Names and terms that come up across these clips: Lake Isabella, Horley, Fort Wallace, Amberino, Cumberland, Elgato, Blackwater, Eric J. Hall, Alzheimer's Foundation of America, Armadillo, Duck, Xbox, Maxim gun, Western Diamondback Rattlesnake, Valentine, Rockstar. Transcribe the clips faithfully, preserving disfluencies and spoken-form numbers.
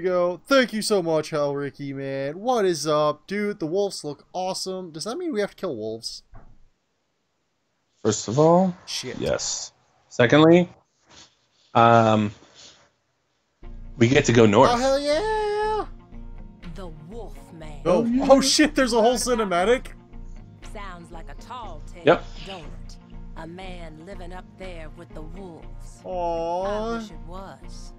we go. Thank you so much, Hell Ricky, man. What is up, dude? The wolves look awesome. Does that mean we have to kill wolves? First of all, shit. Yes. Secondly, um, we get to go north. Oh, hell yeah! The wolf man. Oh, oh shit, there's a whole cinematic. Sounds like a tall tale, yep. Don't it? A man living up there with the wolves. Aww. I wish it was.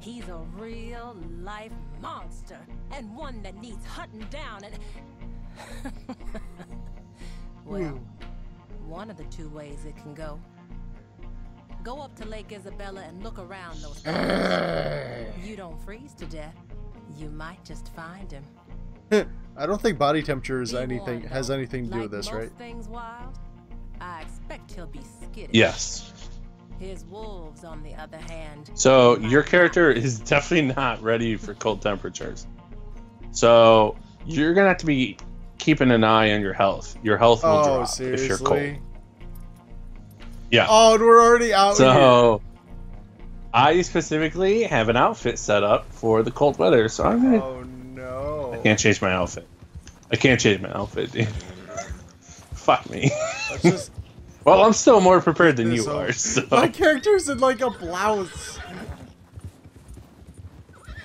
He's a real life monster and one that needs hunting down and well, yeah. One of the two ways it can go. Go up to Lake Isabella and look around those places. You don't freeze to death. You might just find him. I don't think body temperature is anything has anything to do with this, right? Things wild, I expect he'll be skittish. Yes. His wolves, on the other hand. So your character is definitely not ready for cold temperatures. So you're gonna have to be keeping an eye on your health. Your health will oh, drop seriously? if you're cold. Yeah. Oh, and we're already out. So here. I specifically have an outfit set up for the cold weather. So I'm gonna. Oh no! I can't change my outfit. I can't change my outfit, dude. Fuck me. Let's just... Well, I'm still more prepared than you are, so... My character's in, like, a blouse.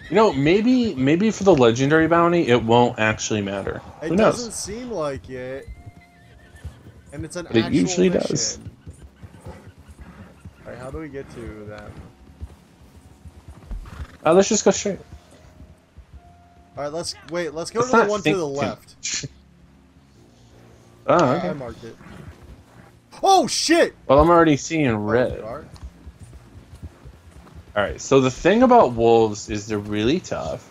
You know, maybe maybe for the legendary bounty, it won't actually matter. It Who knows? It doesn't seem like it. And it's an but actual it usually mission. does. Alright, how do we get to that? Uh, let's just go straight. Alright, let's... Wait, let's go let's to the one to the left. Oh, okay. Right, I marked it. Oh shit! Well, I'm already seeing red. Alright, so the thing about wolves is they're really tough.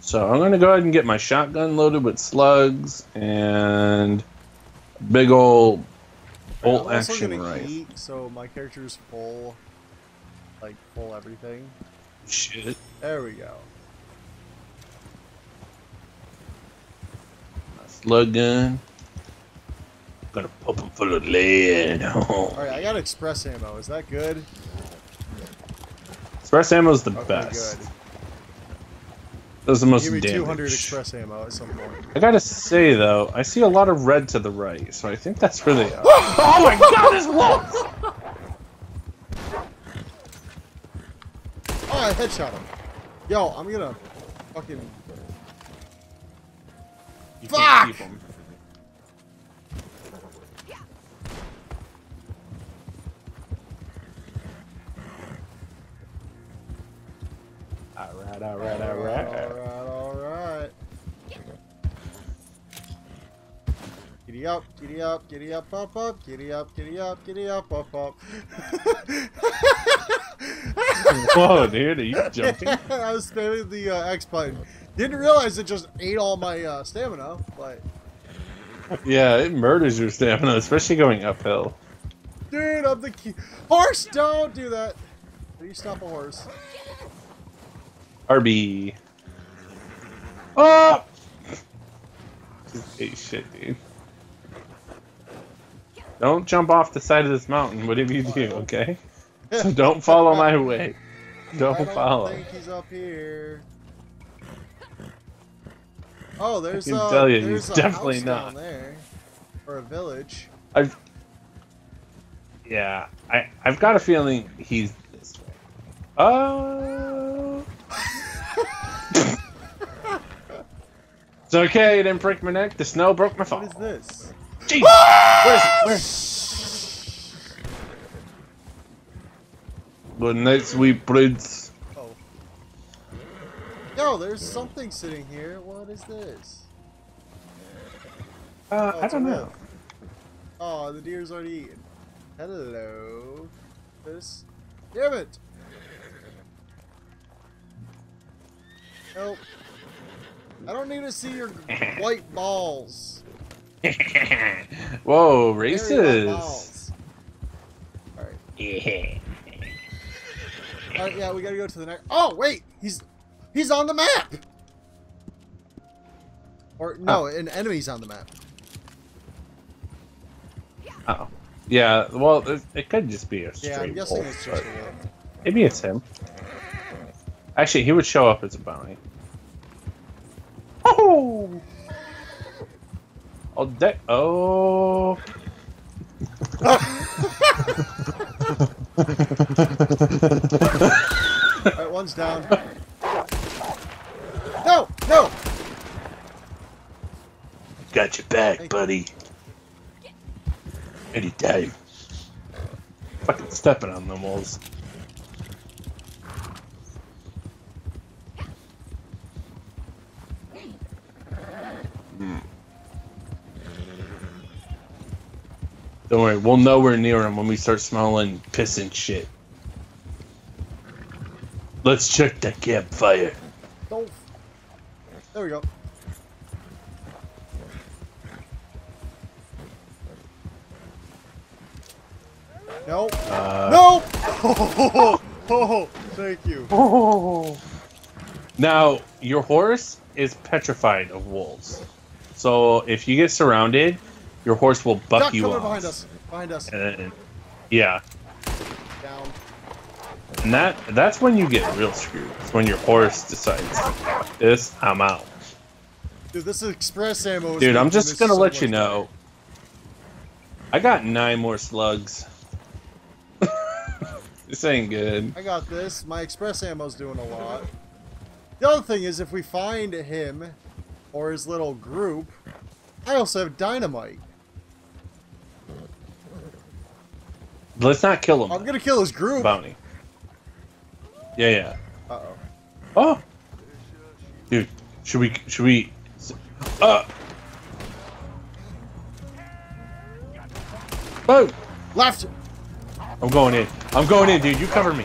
So I'm gonna go ahead and get my shotgun loaded with slugs and big old bolt right, action rifle. So my character's full, like full everything. Shit. There we go. My slug gun. Gonna pump him full of lead. Oh. Alright, I got express ammo. Is that good? Express ammo is the okay, best. Good. Does the most damage. Give me two hundred express ammo at some point. I gotta say though, I see a lot of red to the right, so I think that's where they are. Oh my god, it's wolves! Oh, I headshot him. Yo, I'm gonna fucking. You Fuck! Can't keep him. Alright, alright, alright. Alright, alright. Giddy up, giddy up, giddy up, up, up, giddy up, giddy up, giddy up, up, up. Whoa, dude, are you jumping? I was spamming the uh, X button. Didn't realize it just ate all my uh, stamina, but. Yeah, it murders your stamina, especially going uphill. Dude, I'm the key. Horse, don't do that. Please stop a horse. R B. Oh! Hey, shit, dude. Don't jump off the side of this mountain, whatever you do, okay? So don't follow my way. Don't, don't follow. I think he's up here. Oh, there's I can a, tell you, there's he's a definitely house not. down there. Or a village. I've... Yeah, I, I've got a feeling he's this way. Oh! It's okay, it didn't break my neck. The snow broke my fall. What is this? Jeez! Ah! Where is it? Where? Good night, sweet prince. Oh. Yo, there's something sitting here. What is this? Uh, oh, I don't know. Oh, the deer's already eaten. Hello. This. Damn it! Help. I don't need to see your white balls. Whoa, racist. Alright. Yeah. Alright, yeah, we gotta go to the next. Oh, wait! He's he's on the map! Or, no, oh. An enemy's on the map. Oh. Yeah, well, it, it could just be a straight Yeah, I'm guessing wolf, it's just a wolf. Maybe it's him. Actually, he would show up as a bounty. Oh! Oh, that. Oh. Alright, one's down. No! No! Got your back, hey. buddy. Any time. Fucking stepping on them walls. Mm. Don't worry, we'll know we're near him when we start smelling piss and shit. Let's check the campfire. Don't. There we go. Nope. Uh, nope! Oh, oh, oh, thank you. Oh. Now, your horse is petrified of wolves. So, if you get surrounded, your horse will buck Duck, you come off. Behind us. Behind us. And then, yeah. Down. And that, that's when you get real screwed. It's when your horse decides, this, I'm out. Dude, this is express ammo. Dude, I'm just going to let you know. I got nine more slugs. This ain't good. I got this. My express ammo's doing a lot. The other thing is, if we find him or his little group, I also have dynamite. Let's not kill him. I'm gonna kill his group. Bounty. Yeah, yeah. Uh oh. Oh. Dude, should we? Should we? Uh. Oh. Left. I'm going in. I'm going in, dude. You cover me.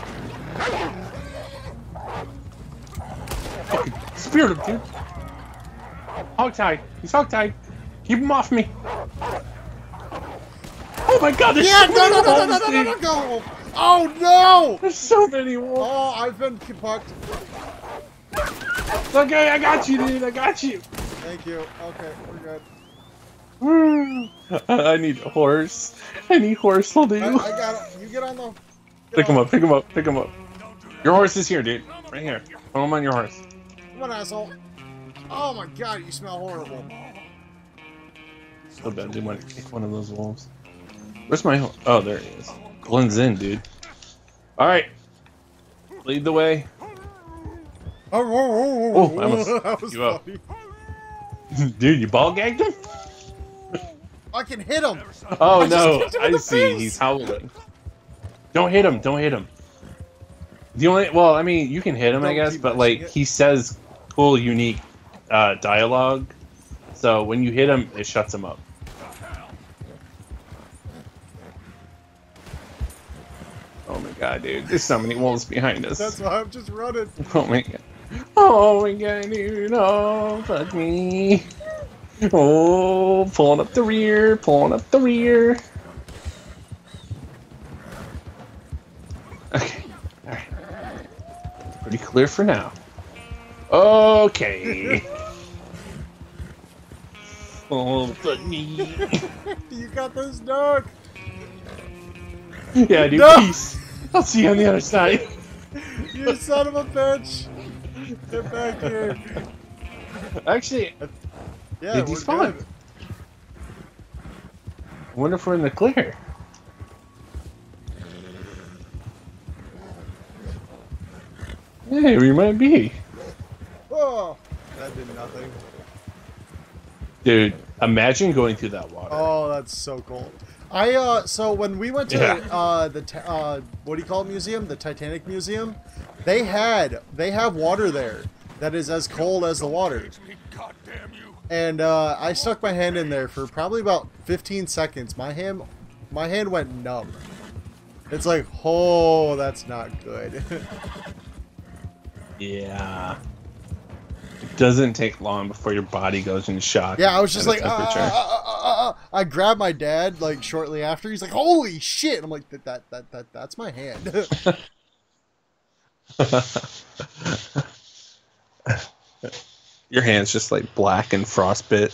Fucking speared him, dude. Hogtied. He's hogtied. Keep him off me. Oh my god, there's yeah, so no, many no, no, no, no, no, no, no, no. Oh no! There's so many wolves. Oh, I've been parked. It's okay, I got you, dude. I got you. Thank you. Okay, we're good. I need a horse. Any horse will do. I, I got it. You get on the. Get pick on. him up. Pick him up. Pick him up. Your horse is here, dude. Right here. Put him on your horse. Come on, asshole. Oh my god, you smell horrible. So bad. I didn't want to kick one of those wolves. Where's my horse? Oh, there he is. Glenn's in, dude. All right. Lead the way. Oh, oh, oh, oh. oh I almost that was you up. Dude, you ball gagged him? I can hit him! Oh I no, him I see, face. He's howling. Don't hit him, don't hit him. The only, well, I mean, you can hit him, don't I guess, but like, it. he says cool, unique uh, dialogue. So when you hit him, it shuts him up. Oh my god, dude, there's so many wolves behind us. That's why I'm just running. Oh my god. Oh my god, dude, oh, fuck me. Oh, pulling up the rear, pulling up the rear. Okay, all right. Pretty clear for now. Okay. Oh, fuck me. You got this, dog. Yeah, dude, no! Peace. I'll see you on the other side. You son of a bitch. Get back here. Actually... Yeah, did he spawn? I wonder if we're in the clear. Hey, we might be. Oh, that did nothing. Dude, imagine going through that water. Oh, that's so cool. I uh, so when we went to yeah. uh the uh what do you call it museum, the Titanic Museum, they had they have water there that is as cold as the water. God damn you. And uh, I stuck my hand in there for probably about fifteen seconds. My hand, my hand went numb. It's like, oh, that's not good. Yeah. It doesn't take long before your body goes in shock. Yeah, I was just like, uh, uh, uh, uh, uh. I grabbed my dad like shortly after. He's like, holy shit! And I'm like, that, that, that, that, that's my hand. Your hand's just like black and frostbit.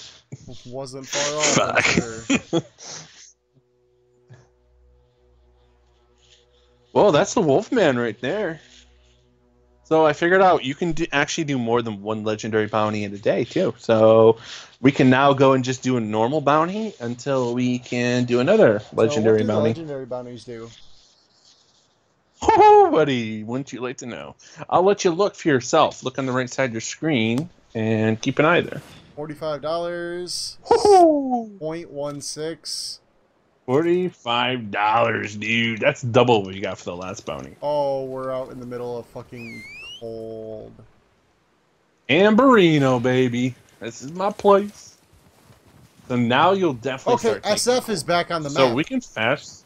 Wasn't far off. Fuck. Sure. Well, that's the Wolfman right there. So I figured out you can do, actually do more than one legendary bounty in a day, too. So we can now go and just do a normal bounty until we can do another legendary so what do bounty. Legendary bounties do? Oh, buddy, wouldn't you like to know? I'll let you look for yourself. Look on the right side of your screen and keep an eye there. Forty-five dollars. Point one six. Forty-five dollars, dude. That's double what you got for the last bounty. Oh, we're out in the middle of fucking cold. Amberino, baby. This is my place. So now you'll definitely. Okay, S F is back on the map. So we can fast.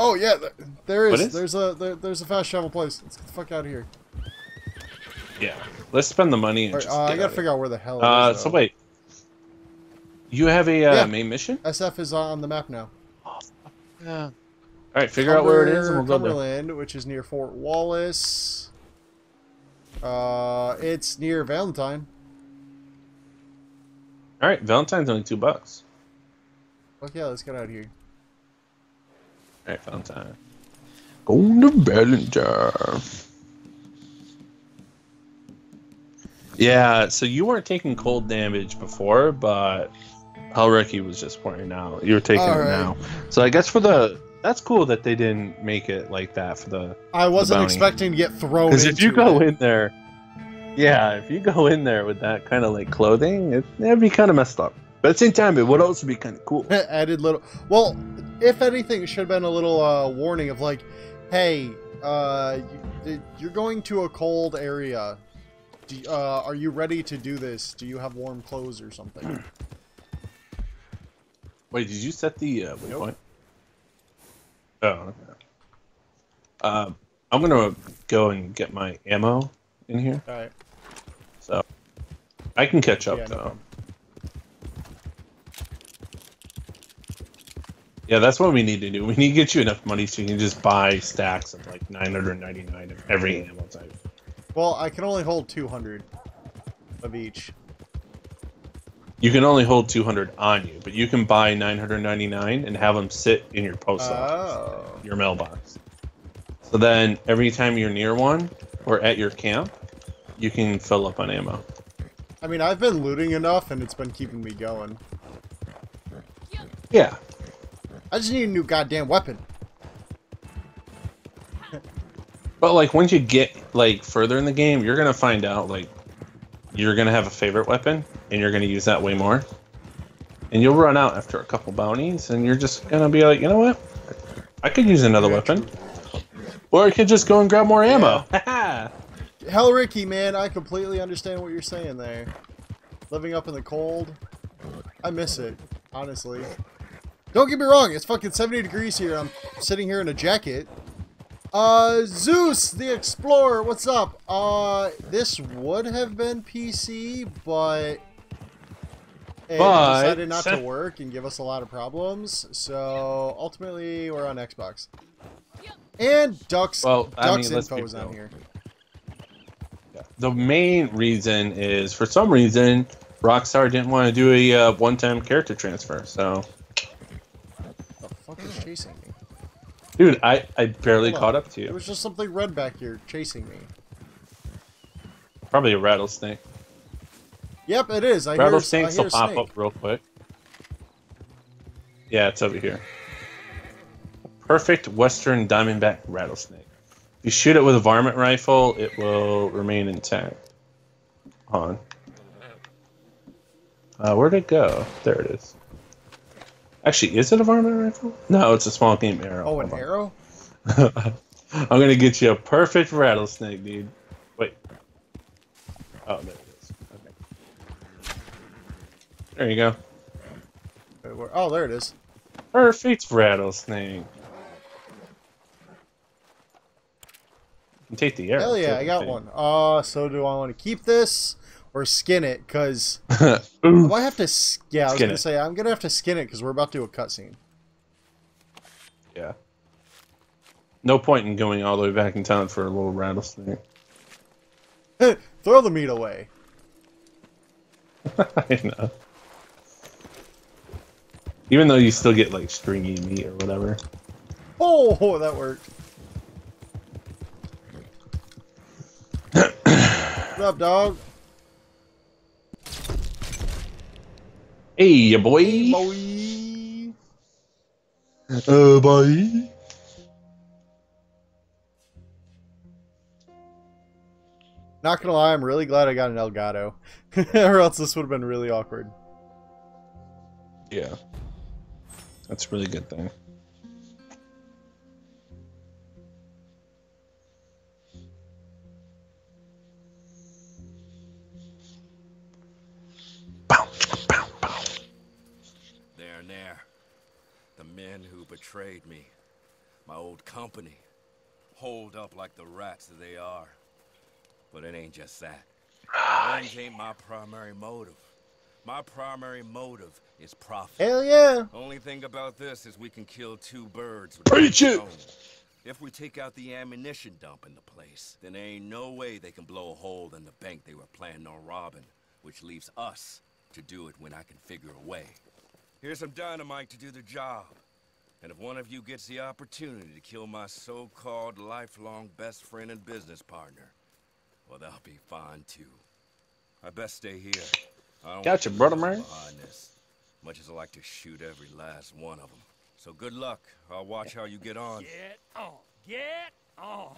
Oh yeah, there is. is? There's a there, there's a fast travel place. Let's get the fuck out of here. Yeah, let's spend the money. And right, just uh, I gotta figure out where the hell. It uh, is, so wait. You have a uh, yeah. main mission? S F is on the map now. Oh, yeah. All right, figure Cumber, out where it is, and we'll go there. Cumberland, which is near Fort Wallace. Uh, it's near Valentine. All right, Valentine's only two bucks. Fuck yeah, let's get out of here. All right, Valentine. Go to Valentine. Yeah, so you weren't taking cold damage before, but Hellricky was just pointing out. You were taking right. it now. So I guess for the... That's cool that they didn't make it like that for the I wasn't the expecting to get thrown Because if you go it. in there... Yeah, if you go in there with that kind of like clothing, it, it'd be kind of messed up. But at the same time, it would also be kind of cool. Added little... Well, if anything, it should have been a little uh, warning of like, hey, uh, you're going to a cold area. Do, uh, are you ready to do this? Do you have warm clothes or something? Wait, did you set the uh, waypoint? Nope. Oh, okay. Uh, I'm going to go and get my ammo in here. All right. So, I can catch up, yeah, though. No yeah, that's what we need to do. We need to get you enough money so you can just buy stacks of, like, nine hundred ninety-nine of every ammo type. Well, I can only hold two hundred of each. You can only hold two hundred on you, but you can buy nine hundred ninety-nine and have them sit in your post office, oh. your mailbox. So then every time you're near one or at your camp, you can fill up on ammo. I mean, I've been looting enough and it's been keeping me going. Yeah. I just need a new goddamn weapon. But, like, once you get, like, further in the game, you're going to find out, like, you're going to have a favorite weapon, and you're going to use that way more. And you'll run out after a couple bounties, and you're just going to be like, you know what? I could use another weapon. Or I could just go and grab more ammo. Yeah. Hell, Ricky, man, I completely understand what you're saying there. Living up in the cold, I miss it, honestly. Don't get me wrong, it's fucking seventy degrees here, I'm sitting here in a jacket. Uh, Zeus, the Explorer, what's up? Uh, this would have been P C, but it but, decided not to work and give us a lot of problems. So ultimately, we're on Xbox. And Ducks, well, Ducks I mean, info is on here. The main reason is, for some reason, Rockstar didn't want to do a uh, one-time character transfer. So the fuck is chasing me? Dude, I, I barely caught up to you. There was just something red back here chasing me. Probably a rattlesnake. Yep, it is. I Rattlesnakes will pop up real quick. Yeah, it's over here. Perfect Western Diamondback Rattlesnake. If you shoot it with a varmint rifle, it will remain intact. Hold on. Uh, where'd it go? There it is. Actually, is it a varmint rifle? No, it's a small game arrow. Oh, an arrow? I'm going to get you a perfect rattlesnake, dude. Wait. Oh, there it is. Okay. There you go. Oh, there it is. Perfect rattlesnake. You can take the arrow. Hell yeah, I got one. Uh, so do I want to keep this? Or skin it, because do I have to? Yeah, I was gonna say I'm gonna have to skin it because we're about to do a cutscene. Yeah. No point in going all the way back in town for a little rattlesnake. Throw the meat away. I know. Even though you still get like stringy meat or whatever. Oh, that worked. What's up, dog? Hey, ya boy. Hey, boy. Uh, boy. Not gonna lie, I'm really glad I got an Elgato. Or else this would have been really awkward. Yeah. That's a really good thing. There and there. The men who betrayed me. My old company. Holed up like the rats that they are. But it ain't just that. Revenge ain't my primary motive. My primary motive is profit. Hell yeah. Only thing about this is we can kill two birds with one stone. If we take out the ammunition dump in the place, then there ain't no way they can blow a hole in the bank they were planning on robbing, which leaves us to do it when I can figure a way. Here's some dynamite to do the job. And if one of you gets the opportunity to kill my so-called lifelong best friend and business partner, well, that'll be fine, too. I best stay here. I don't gotcha, brother, man. This, much as I like to shoot every last one of them. So good luck. I'll watch how you get on. Get on. Get on.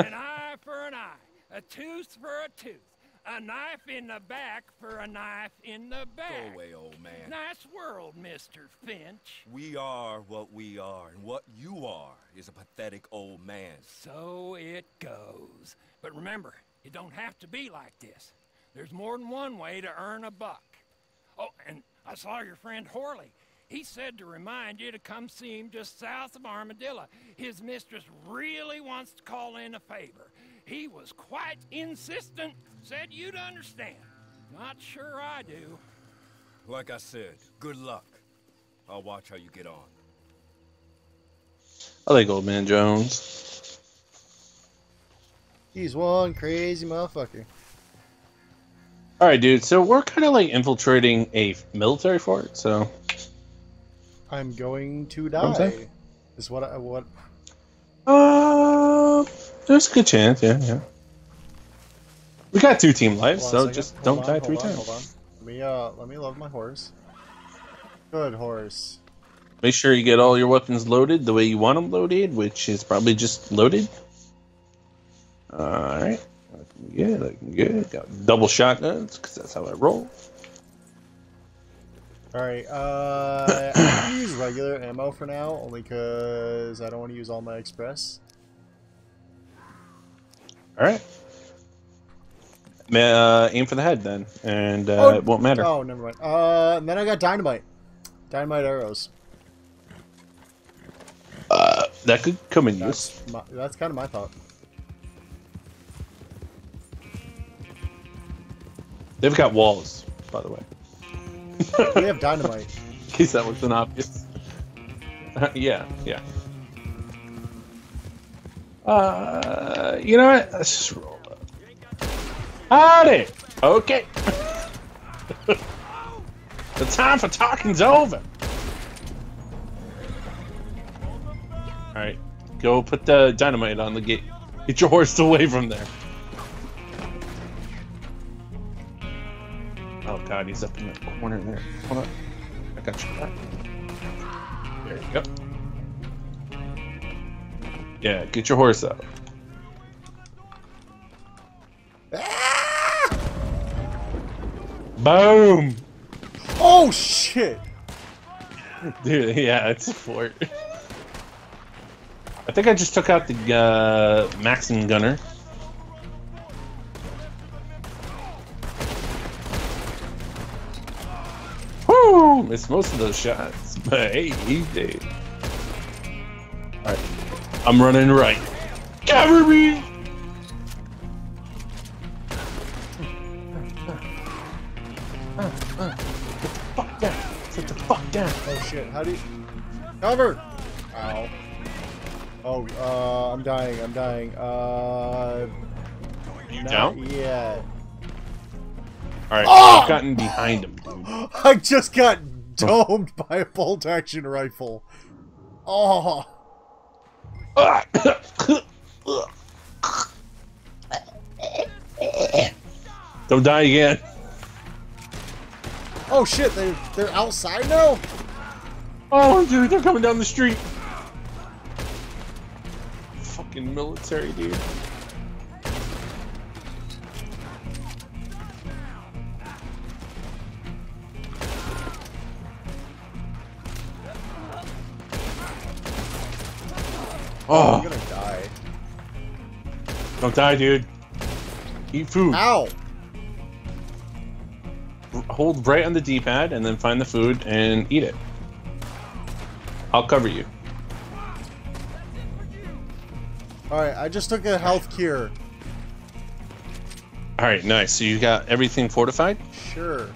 An eye for an eye. A tooth for a tooth. A knife in the back for a knife in the back. Go away, old man. Nice world, Mister Finch. We are what we are, and what you are is a pathetic old man. So it goes. But remember, it don't have to be like this. There's more than one way to earn a buck. Oh, and I saw your friend Horley. He said to remind you to come see him just south of Armadillo. His mistress really wants to call in a favor. He was quite insistent, said you'd understand. Not sure I do. Like I said, good luck. I'll watch how you get on. I like old man Jones. He's one crazy motherfucker. Alright, dude, so we're kind of like infiltrating a military fort, so... I'm going to die. Is what I... what? Uh, there's a good chance, yeah, yeah. We got two team lives, so just hold don't on, die three on, times. Hold on. Let me, uh, let me love my horse. Good horse. Make sure you get all your weapons loaded the way you want them loaded, which is probably just loaded. Alright. Yeah, looking good. Got double shotguns, because that's how I roll. Alright, uh, I'm going to use regular ammo for now, only because I don't want to use all my express. Alright. Uh, aim for the head, then, and uh, oh, it won't matter. Oh, never mind. Uh, and then I got dynamite. Dynamite arrows. Uh, that could come in that's use. My, that's kind of my thought. They've got walls, by the way. They have dynamite. In case that wasn't obvious. yeah, yeah. Uh, you know what? Let's just roll up. Howdy! Okay. The time for talking's over. Alright, go put the dynamite on the gate. Get your horse away from there. Oh god, he's up in the corner there. Hold on. I got you. There you go. Yeah, get your horse out. Ah! Boom! Oh shit! Dude, yeah, it's a fort. I think I just took out the uh, Maxim gunner. Missed most of those shots, but hey, he did. Alright, I'm running right. Cover me! Uh, uh, sit the fuck down! Sit the fuck down! Oh shit, how do you... Cover! Ow. Oh, uh, I'm dying, I'm dying. Uh... You down? Yeah. Alright, oh! I've gotten behind him, dude. I just got domed by a bolt action rifle. Oh. Don't die again. Oh shit, they, they're outside now? Oh dude, they're coming down the street. Fucking military, dude. Oh, I'm gonna die. Don't die, dude. Eat food. Ow! Hold right on the D pad and then find the food and eat it. I'll cover you. Alright, I just took a health cure. Alright, nice. So you got everything fortified? Sure.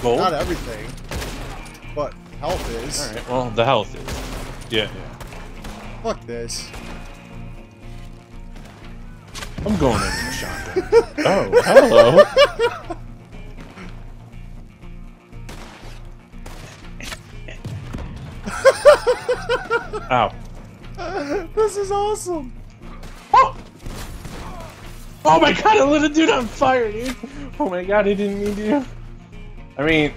Gold? Not everything. But health is. Alright, well, the health is. Yeah, yeah. Fuck this. I'm going into the shotgun. Oh, hello. Ow. This is awesome. Oh! Oh my god, I lit a dude on fire, dude. Oh my god, I didn't mean to. I mean,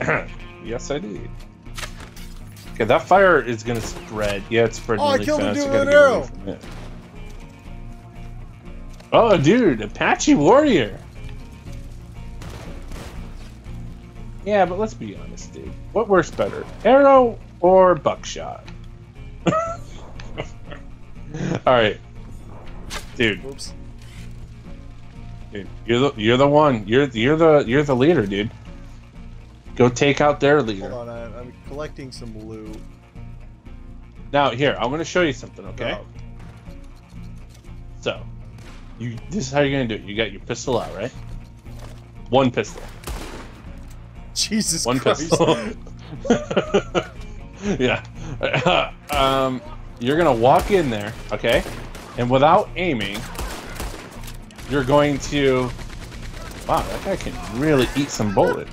yes, I did. Okay, that fire is gonna spread. Yeah, it's spreading. Oh, really I killed fast. a dude with an arrow. Oh, dude, Apache warrior. Yeah, but let's be honest, dude. What works better, arrow or buckshot? All right, dude. Oops. Dude, you're the you're the one. You're you're the you're the leader, dude. Go take out their leader. Hold on, I'm collecting some loot. Now, here, I'm going to show you something, okay? Oh. So, you this is how you're going to do it. You got your pistol out, right? One pistol. Jesus One Christ. One pistol. Yeah. um, you're going to walk in there, okay? And without aiming, you're going to... Wow, that guy can really eat some bullets.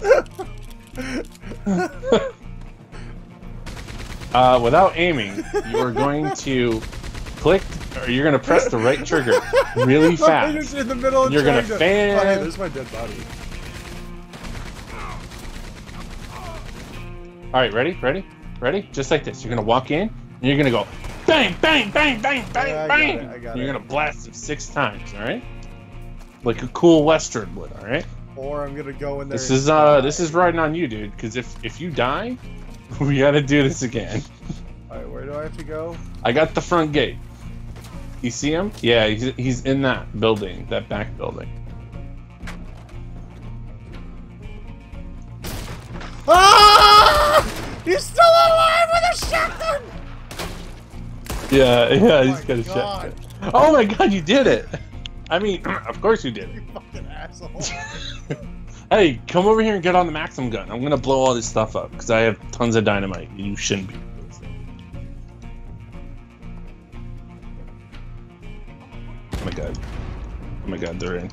uh, without aiming, you are going to click, or you're going to press the right trigger really fast. In the middle of you're going to fan. Oh, hey, there's my dead body. All right, ready, ready, ready? Just like this. You're going to walk in, and you're going to go bang, bang, bang, bang, bang, yeah, bang. I got it, I got you're going to blast him six times. All right, like a cool Western would. All right. Or I'm gonna go in there. This is uh, die. This is riding on you, dude. Because if if you die, we gotta do this again. All right, where do I have to go? I got the front gate. You see him? Yeah, he's he's in that building, that back building. Ah! He's still alive with a shotgun. Yeah, yeah, oh he's got a shotgun. Oh my god, you did it! I mean, of course you did it. You fucking asshole. Hey, come over here and get on the Maxim gun. I'm gonna blow all this stuff up because I have tons of dynamite. And you shouldn't be. Oh my god. Oh my god, they're in.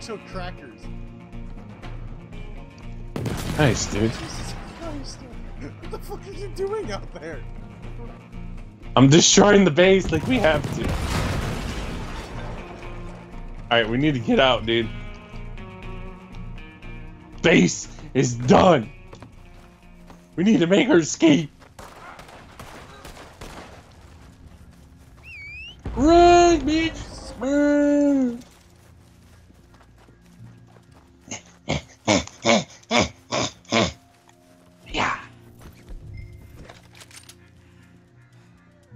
So crackers. Nice, dude. Jesus Christ. What the fuck are you doing out there? I'm destroying the base like we have to. Alright, we need to get out, dude. Base is done. We need to make her escape. Run, bitch! Run!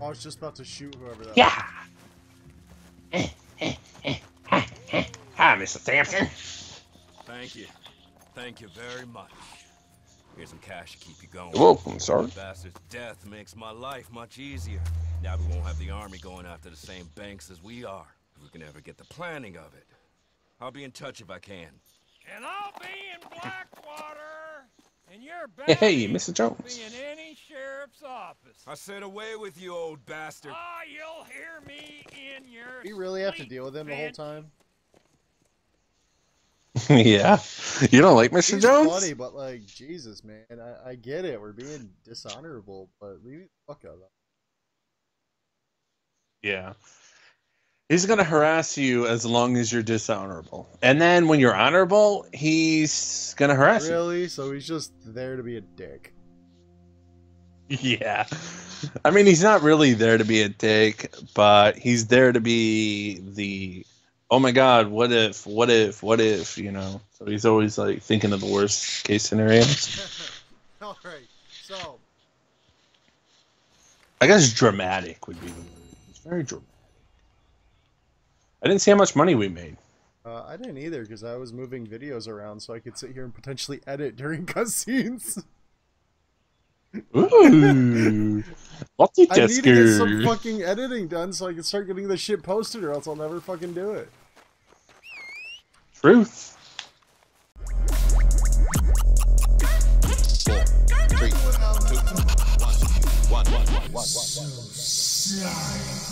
I was just about to shoot whoever that yeah. was. Yeah! Hi, Mister Sampson. Thank you. Thank you very much. Here's some cash to keep you going. You're welcome, sorry. The bastard's death makes my life much easier. Now we won't have the army going after the same banks as we are. If we can ever get the planning of it. I'll be in touch if I can. And I'll be in Blackwater! And you're back. Hey, Mister Jones. Be in any sheriff's office. I said away with you, old bastard. Ah, oh, you'll hear me in your. You really sleep, have to deal with him man. the whole time. Yeah. You don't like Mister He's Jones? Funny, but like, Jesus, man. I, I get it. We're being dishonorable, but leave the fuck out of that. Yeah. He's going to harass you as long as you're dishonorable. And then when you're honorable, he's going to harass really? you. Really? So he's just there to be a dick. Yeah. I mean, he's not really there to be a dick, but he's there to be the, oh my God, what if, what if, what if, you know. So he's always, like, thinking of the worst case scenarios. All right. So. I guess dramatic would be the word. It's very dramatic. I didn't see how much money we made. Uh, I didn't either, because I was moving videos around so I could sit here and potentially edit during cutscenes. Ooh. I need to get some fucking editing done so I can start getting this shit posted, or else I'll never fucking do it. Truth. Four, three, two, one, one, one, one, one, one, one.